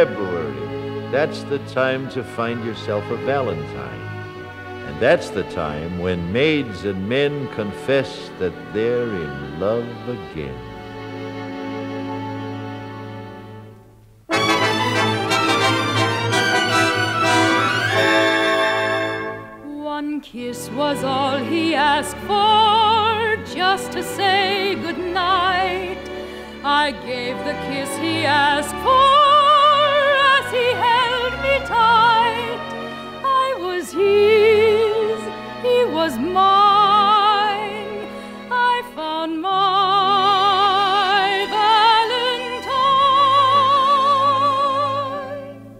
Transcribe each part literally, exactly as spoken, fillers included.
February, that's the time to find yourself a valentine. And that's the time when maids and men confess that they're in love again. One kiss was all he asked for, just to say goodnight. I gave the kiss he asked for as he held me tight. I was his, he was mine. I found my valentine.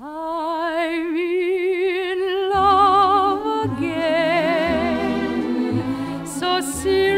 I'm in love again, so serious.